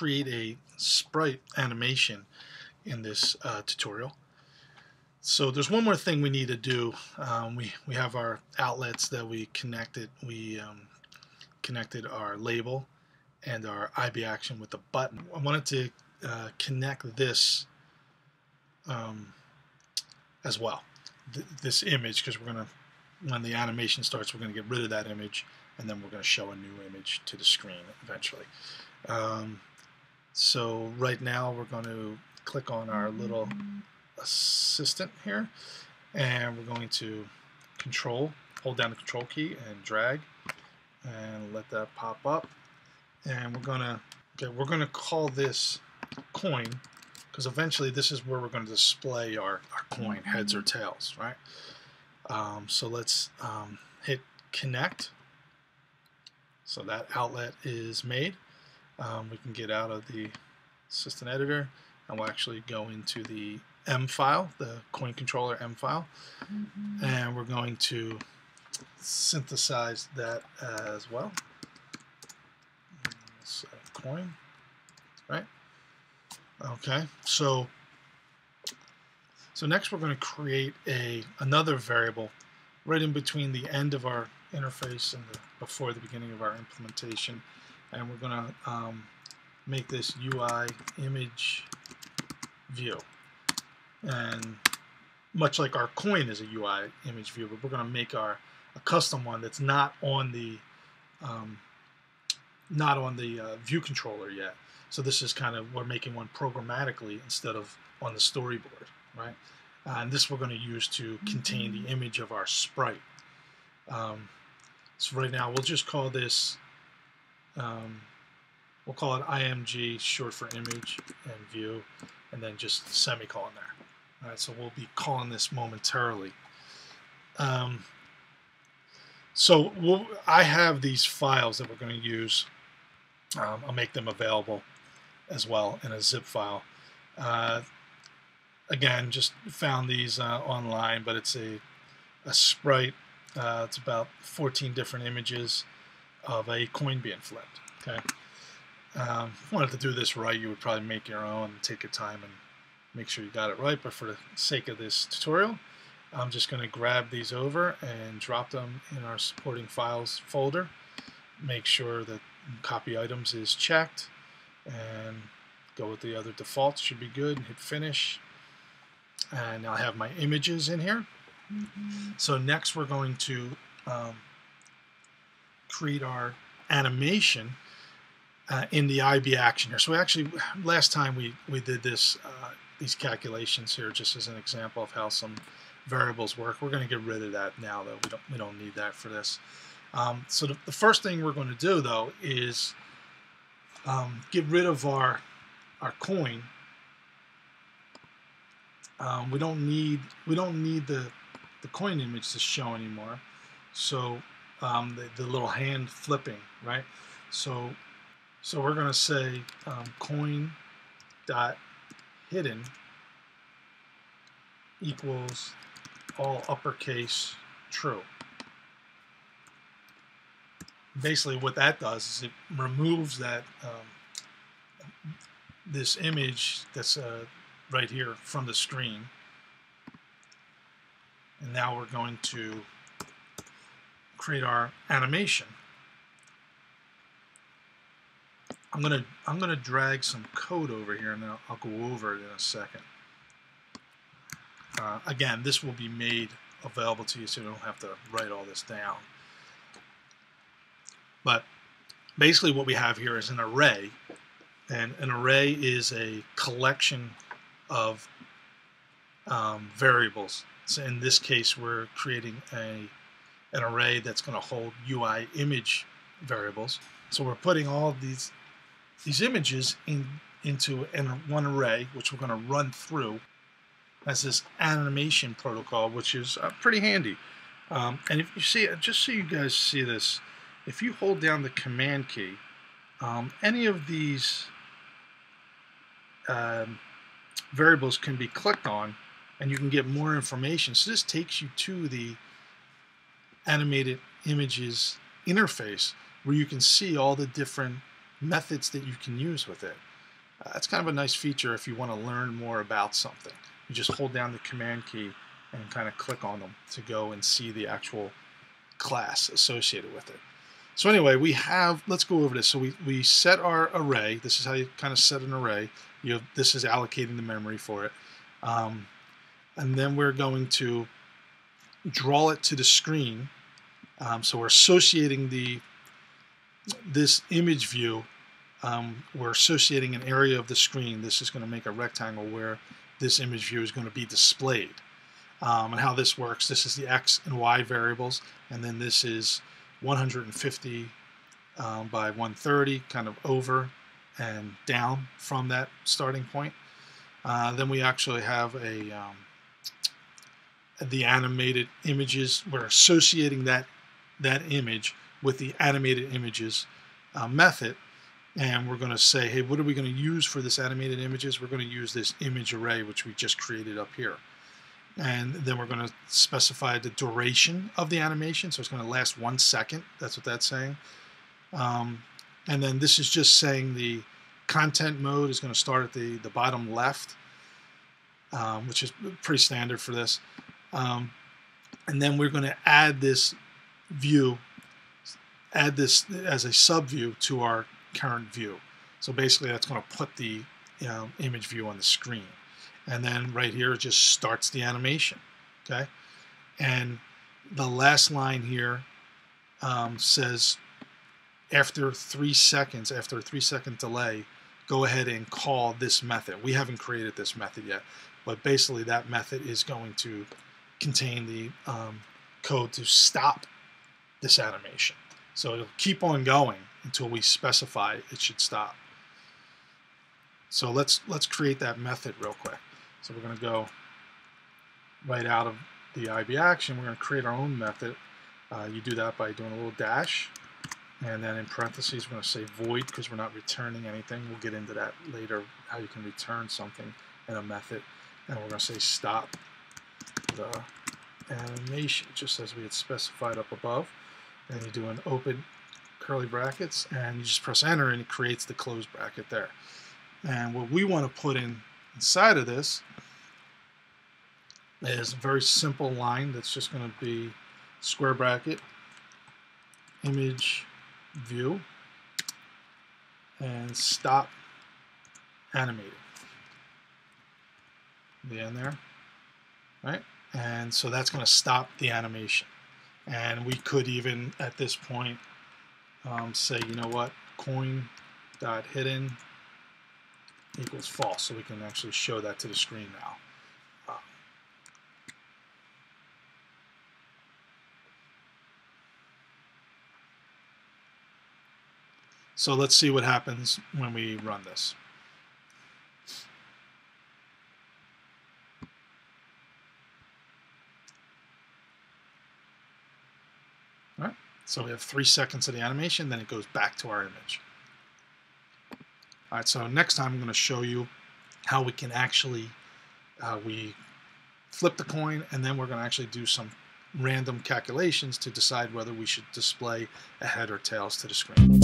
create a sprite animation in this tutorial. So there's one more thing we need to do. We have our outlets that we connected. We connected our label and our IB action with the button. I wanted to connect this as well, this image, because we're going to, when the animation starts, we're going to get rid of that image, and then we're going to show a new image to the screen eventually. So right now we're going to click on our little assistant here, and we're going to hold down the control key and drag and let that pop up, and we're gonna call this coin, because eventually this is where we're going to display our coin, heads or tails, right? So let's hit connect. So that outlet is made. We can get out of the assistant editor, and we'll actually go into the M file, the coin controller M file, and we're going to synthesize that as well. So coin, right? Okay, so next we're going to create another variable right in between the end of our interface and before the beginning of our implementation, and we're going to make this UIImageView. And much like our coin is a UIImageView, but we're going to make a custom one that's not on the view controller yet. So this is kind of, we're making one programmatically instead of on the storyboard, right? And this we're going to use to contain the image of our sprite. So right now we'll just call this, we'll call it IMG, short for image and view, and then just semicolon there. All right, so we'll be calling this momentarily. So I have these files that we're going to use. I'll make them available as well in a zip file. Again, just found these online, but it's a sprite. It's about 14 different images of a coin being flipped. Okay. If you wanted to do this right, you would probably make your own, take your time, and make sure you got it right. But for the sake of this tutorial, I'm just going to grab these over and drop them in our supporting files folder. Make sure that copy items is checked, and go with the other defaults, should be good, and hit finish. And I have my images in here. So next we're going to create our animation in the IB action here. So we actually, last time we did this, these calculations here, just as an example of how some variables work. We're going to get rid of that now, though. We don't need that for this. So the first thing we're going to do, though, is get rid of our coin. We don't need the coin image to show anymore. So the little hand flipping, right? So we're going to say coin dot hidden equals all uppercase true. Basically, what that does is it removes that this image that's right here from the screen, and now we're going to create our animation. I'm gonna drag some code over here, and then I'll go over it in a second. Again, this will be made available to you, so you don't have to write all this down. But basically what we have here is an array, and an array is a collection of variables. So in this case, we're creating an array that's going to hold UI image variables. So we're putting all these images into one array, which we're going to run through as this animation protocol, which is pretty handy. And if you see, just so you guys see this, if you hold down the command key, any of these variables can be clicked on, and you can get more information. So this takes you to the animated images interface, where you can see all the different methods that you can use with it. That's kind of a nice feature if you want to learn more about something. You just hold down the command key and kind of click on them to go and see the actual class associated with it. So anyway, we have, let's go over this. So we set our array. This is how you kind of set an array. You have, this is allocating the memory for it. And then we're going to draw it to the screen. So we're associating this image view. We're associating an area of the screen. This is going to make a rectangle where this image view is going to be displayed. And how this works, this is the X and Y variables, and then this is 150 by 130, kind of over and down from that starting point. Then we actually have a the animated images. We're associating that image with the animated images method, and we're going to say, hey, what are we going to use for this animated images? We're going to use this image array, which we just created up here. And then we're going to specify the duration of the animation, so it's going to last 1 second. That's what that's saying. And then this is just saying the content mode is going to start at the bottom left, which is pretty standard for this. And then we're going to add this view, add this as a subview to our current view. So basically, that's going to put the image view on the screen. And then right here, it just starts the animation, okay? And the last line here says, after a 3-second delay, go ahead and call this method. We haven't created this method yet, but basically that method is going to contain the code to stop this animation. So it'll keep on going until we specify it should stop. So let's create that method real quick. So we're going to go right out of the IB action. We're going to create our own method. You do that by doing a little dash. And then in parentheses, we're going to say void because we're not returning anything. We'll get into that later, how you can return something in a method. And we're going to say stop the animation, just as we had specified up above. And you do an open curly brackets, and you just press enter, and it creates the closed bracket there. And what we want to put inside of this is a very simple line that's just going to be square bracket, image view, and stop animating. The end there, right? And so that's going to stop the animation. And we could even at this point say, you know what, coin.hidden equals false, so we can actually show that to the screen now. So let's see what happens when we run this. All right, so we have 3 seconds of the animation, then it goes back to our image. All right, so next time I'm going to show you how we can actually, we flip the coin, and then we're going to actually do some random calculations to decide whether we should display a head or tails to the screen.